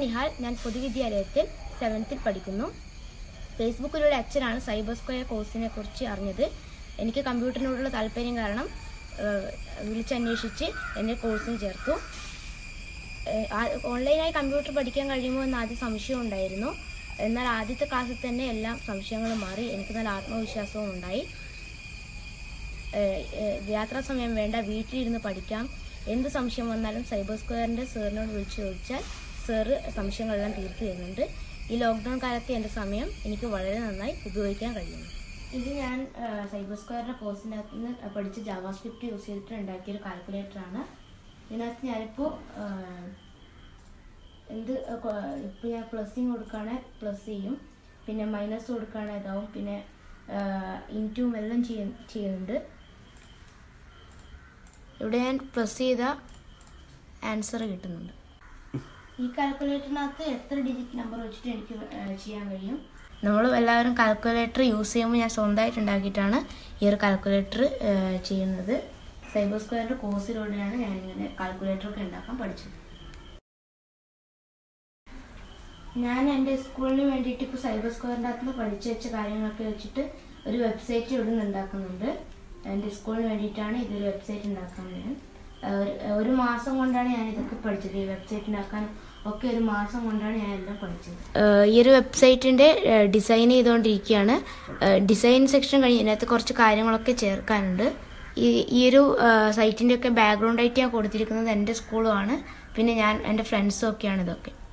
Nihal, I am studying in 7th. Facebook lecture on Cyber Square course. I am a computer nodal. I am a course in Jertho. Online computer പഠിക്കാൻ കഴിയുമെന്ന ആദ്യ സംശയം ഉണ്ടായിരുന്നു. എന്നാൽ ആദ്യത്തെ ക്ലാസ്സിൽ തന്നെ എല്ലാ സംശയങ്ങളും മാറി. എനിക്ക് നല്ല ആത്മവിശ്വാസവും ഉണ്ടായി. യാത്രാ സമയം വേണ്ട വീട്ടിലിരുന്ന് പഠിക്കാം. എന്ത് സംശയം വന്നാലും സൈബർ സ്ക്വയറിന്റെ സാറിനോട് വിളിച്ചു ചോദിച്ചാൽ സാർ സംശയങ്ങളെല്ലാം തീർത്തു തരുന്നുണ്ട്. ഈ ലോക്ക്ഡൗൺ കാലത്തെ എൻ്റെ സമയം എനിക്ക് വളരെ നന്നായി ഉപയോഗിക്കാൻ കഴിയുന്നു. ഇത് ഞാൻ സൈബർ സ്ക്വയറിന്റെ കോഴ്സിനകത്ത് നിന്ന് പഠിച്ച ജാവാസ്ക്രിപ്റ്റ് യൂസ് ചെയ്തിട്ട് ഉണ്ടാക്കിയ ഒരു കാൽക്കുലേറ്റർ ആണ്. ഇതിനകത്ത് ഞാനിപ്പോൾ എന്ത് ഇപ്പോൾ ഞാൻ പ്ലസ്സിങ് കൊടുക്കുകയാണെങ്കിൽ പ്ലസ് ചെയ്യും, പിന്നെ മൈനസ് കൊടുക്കുകയാണെങ്കിൽ അതാവും, പിന്നെ ഇൻറ്റും എല്ലാം ചെയ്യുന്നുണ്ട്. ഇവിടെ ഞാൻ പ്ലസ് ചെയ്ത ആൻസർ കിട്ടുന്നുണ്ട്. ഈ കാൽക്കുലേറ്ററിനകത്ത് എത്ര ഡിജിറ്റ് നമ്പർ വെച്ചിട്ട് എനിക്ക് ചെയ്യാൻ കഴിയും. നമ്മൾ എല്ലാവരും കാൽക്കുലേറ്റർ യൂസ് ചെയ്യുമ്പോൾ ഞാൻ സ്വന്തമായിട്ട് ഉണ്ടാക്കിയിട്ടാണ് ഈ ഒരു കാൽക്കുലേറ്റർ ചെയ്യുന്നത്. സൈബർ സ്ക്വയറിൻ്റെ കോഴ്സിലൂടെയാണ് ഞാനിങ്ങനെ കാൽക്കുലേറ്ററൊക്കെ ഉണ്ടാക്കാൻ പഠിച്ചത്. ഞാൻ എൻ്റെ സ്കൂളിന് വേണ്ടിയിട്ട് ഇപ്പോൾ സൈബർ സ്ക്വയറിൻ്റെ അകത്ത് പഠിച്ചു വെച്ച കാര്യങ്ങളൊക്കെ വെച്ചിട്ട് ഒരു വെബ്സൈറ്റ് ഇവിടെ നിന്ന് ഉണ്ടാക്കുന്നുണ്ട്. എൻ്റെ സ്കൂളിന് വേണ്ടിയിട്ടാണ് ഇതൊരു വെബ്സൈറ്റ് ഉണ്ടാക്കുന്നത്. ഞാൻ ഒരു മാസം കൊണ്ടാണ് ഞാൻ ഇതൊക്കെ പഠിച്ചത്. ഈ വെബ്സൈറ്റ് ഉണ്ടാക്കാൻ ഒക്കെ ഒരു മാസം കൊണ്ടാണ് ഞാൻ എല്ലാം പഠിച്ചത്. ഈ ഒരു വെബ്സൈറ്റിൻ്റെ ഡിസൈൻ ചെയ്തുകൊണ്ടിരിക്കുകയാണ്. ഡിസൈൻ സെക്ഷൻ കഴിഞ്ഞ് ഇതിനകത്ത് കുറച്ച് കാര്യങ്ങളൊക്കെ ചേർക്കാനുണ്ട്. ഈയൊരു സൈറ്റിൻ്റെയൊക്കെ ബാക്ക്ഗ്രൗണ്ടായിട്ട് ഞാൻ കൊടുത്തിരിക്കുന്നത് എൻ്റെ സ്കൂളുമാണ്, പിന്നെ ഞാൻ എൻ്റെ ഫ്രണ്ട്സും ഒക്കെയാണ് ഇതൊക്കെ.